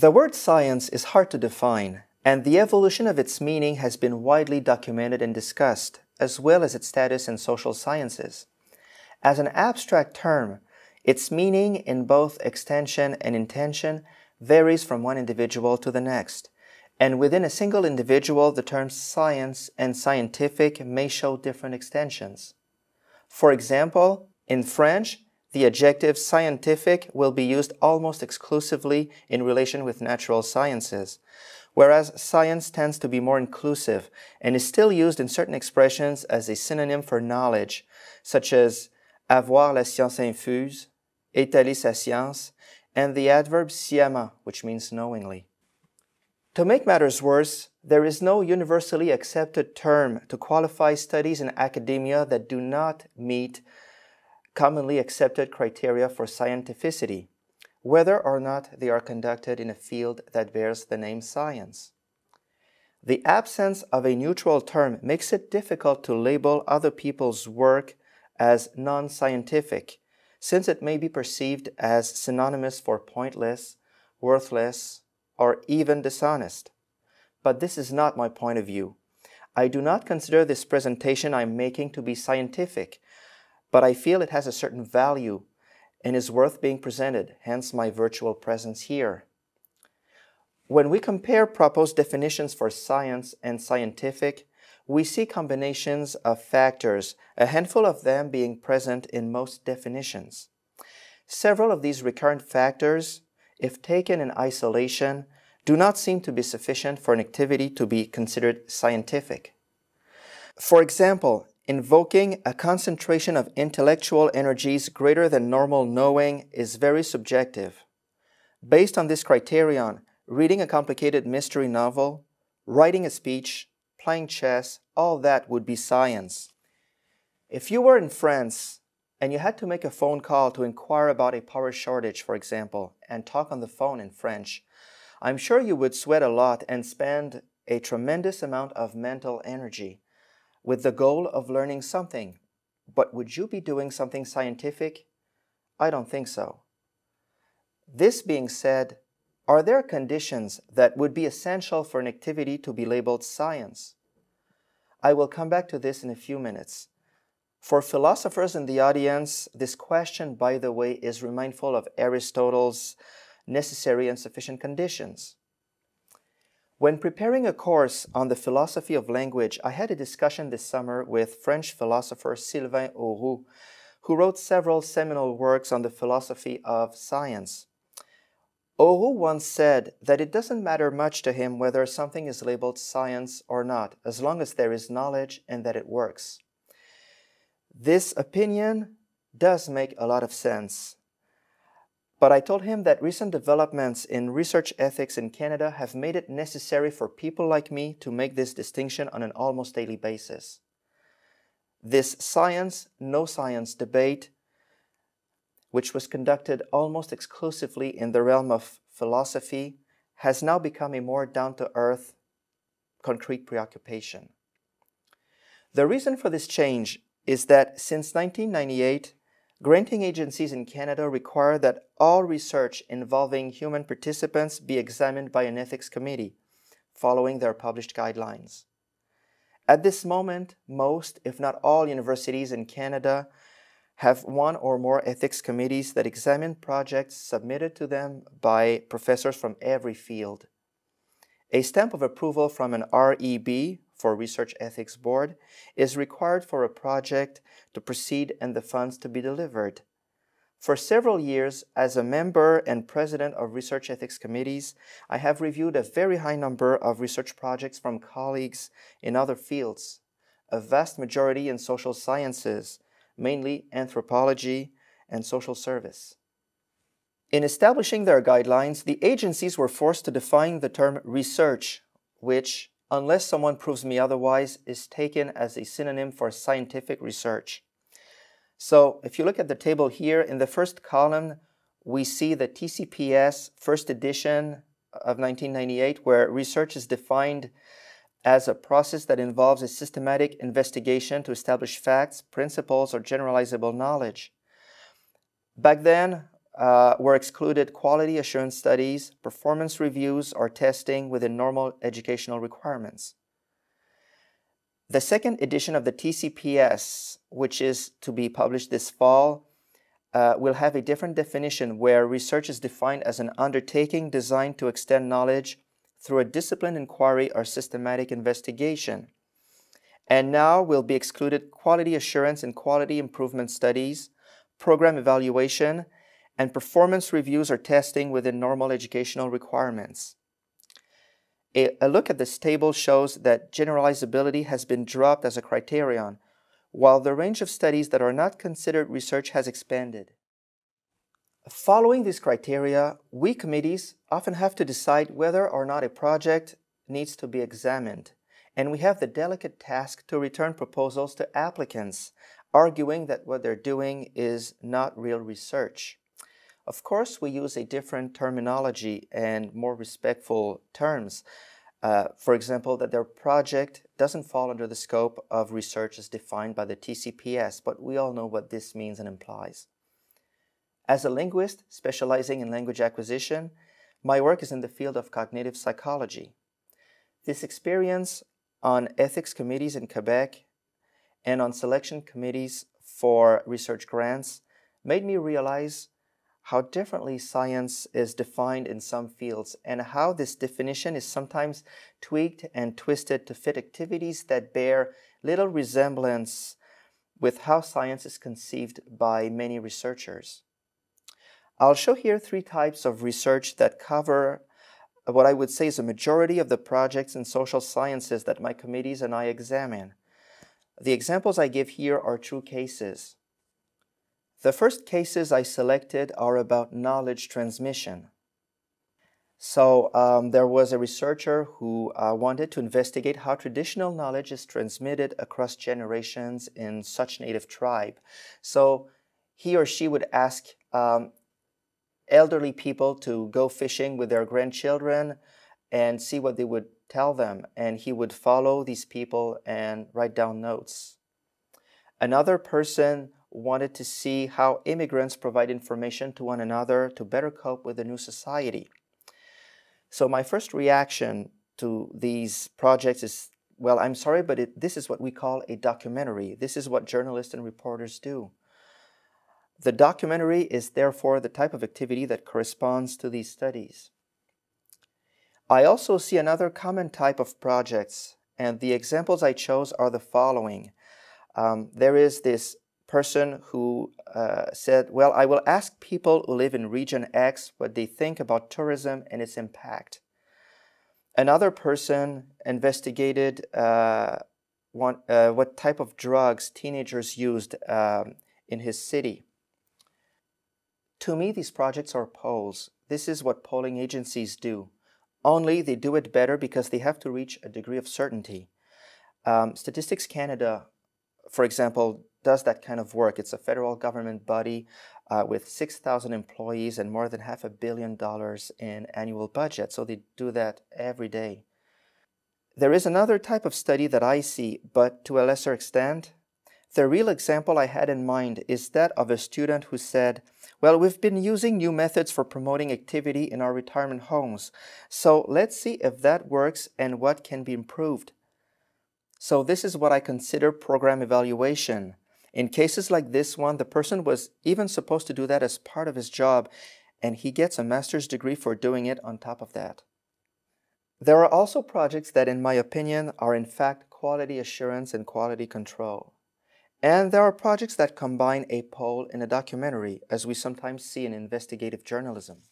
The word science is hard to define, and the evolution of its meaning has been widely documented and discussed, as well as its status in social sciences. As an abstract term, its meaning in both extension and intention varies from one individual to the next, and within a single individual the terms science and scientific may show different extensions. For example, in French, the adjective scientific will be used almost exclusively in relation with natural sciences, whereas science tends to be more inclusive and is still used in certain expressions as a synonym for knowledge, such as avoir la science infuse, étaler sa science, and the adverb sciemment, which means knowingly. To make matters worse, there is no universally accepted term to qualify studies in academia that do not meet commonly accepted criteria for scientificity, whether or not they are conducted in a field that bears the name science. The absence of a neutral term makes it difficult to label other people's work as non-scientific, since it may be perceived as synonymous for pointless, worthless, or even dishonest. But this is not my point of view. I do not consider this presentation I'm making to be scientific, but I feel it has a certain value and is worth being presented, hence my virtual presence here. When we compare proposed definitions for science and scientific, we see combinations of factors, a handful of them being present in most definitions. Several of these recurrent factors, if taken in isolation, do not seem to be sufficient for an activity to be considered scientific. For example, invoking a concentration of intellectual energies greater than normal knowing is very subjective. Based on this criterion, reading a complicated mystery novel, writing a speech, playing chess, all that would be science. If you were in France and you had to make a phone call to inquire about a power shortage, for example, and talk on the phone in French, I'm sure you would sweat a lot and spend a tremendous amount of mental energy with the goal of learning something. But would you be doing something scientific? I don't think so. This being said, are there conditions that would be essential for an activity to be labeled science? I will come back to this in a few minutes. For philosophers in the audience, this question, by the way, is remindful of Aristotle's necessary and sufficient conditions. When preparing a course on the philosophy of language, I had a discussion this summer with French philosopher Sylvain Auroux, who wrote several seminal works on the philosophy of science. Auroux once said that it doesn't matter much to him whether something is labeled science or not, as long as there is knowledge and that it works. This opinion does make a lot of sense. But I told him that recent developments in research ethics in Canada have made it necessary for people like me to make this distinction on an almost daily basis. This science, no science debate, which was conducted almost exclusively in the realm of philosophy, has now become a more down-to-earth, concrete preoccupation. The reason for this change is that since 1998, granting agencies in Canada require that all research involving human participants be examined by an ethics committee, following their published guidelines. At this moment, most, if not all, universities in Canada have one or more ethics committees that examine projects submitted to them by professors from every field. A stamp of approval from an REB, for Research Ethics Board, is required for a project to proceed and the funds to be delivered. For several years, as a member and president of research ethics committees, I have reviewed a very high number of research projects from colleagues in other fields, a vast majority in social sciences, mainly anthropology and social service. In establishing their guidelines, the agencies were forced to define the term research, which, unless someone proves me otherwise, is taken as a synonym for scientific research. So if you look at the table here, in the first column, we see the TCPS first edition of 1998, where research is defined as a process that involves a systematic investigation to establish facts, principles, or generalizable knowledge. Back then, were excluded quality assurance studies, performance reviews, or testing within normal educational requirements. The second edition of the TCPS, which is to be published this fall, will have a different definition where research is defined as an undertaking designed to extend knowledge through a disciplined inquiry or systematic investigation. And now will be excluded quality assurance and quality improvement studies, program evaluation, and performance reviews or testing within normal educational requirements. A look at this table shows that generalizability has been dropped as a criterion, while the range of studies that are not considered research has expanded. Following these criteria, we committees often have to decide whether or not a project needs to be examined, and we have the delicate task to return proposals to applicants, arguing that what they're doing is not real research. Of course, we use a different terminology and more respectful terms. For example, that their project doesn't fall under the scope of research as defined by the TCPS, but we all know what this means and implies. As a linguist specializing in language acquisition, my work is in the field of cognitive psychology. This experience on ethics committees in Quebec and on selection committees for research grants made me realize how differently science is defined in some fields, and how this definition is sometimes tweaked and twisted to fit activities that bear little resemblance with how science is conceived by many researchers. I'll show here three types of research that cover what I would say is a majority of the projects in social sciences that my committees and I examine. The examples I give here are true cases. The first cases I selected are about knowledge transmission. So there was a researcher who wanted to investigate how traditional knowledge is transmitted across generations in such native tribe. So he or she would ask elderly people to go fishing with their grandchildren and see what they would tell them. And he would follow these people and write down notes. Another person wanted to see how immigrants provide information to one another to better cope with the new society. So my first reaction to these projects is, well, I'm sorry, but this is what we call a documentary. This is what journalists and reporters do. The documentary is therefore the type of activity that corresponds to these studies. I also see another common type of projects, and the examples I chose are the following. There is this person who said, well, I will ask people who live in region X what they think about tourism and its impact. Another person investigated what type of drugs teenagers used in his city. To me, these projects are polls. This is what polling agencies do. Only they do it better because they have to reach a degree of certainty. Statistics Canada, for example, does that kind of work. It's a federal government body with 6,000 employees and more than $500 million in annual budget. So they do that every day. There is another type of study that I see, but to a lesser extent. The real example I had in mind is that of a student who said, well, we've been using new methods for promoting activity in our retirement homes. So let's see if that works and what can be improved. So this is what I consider program evaluation. In cases like this one, the person was even supposed to do that as part of his job, and he gets a master's degree for doing it on top of that. There are also projects that, in my opinion, are in fact quality assurance and quality control. And there are projects that combine a poll and a documentary, as we sometimes see in investigative journalism.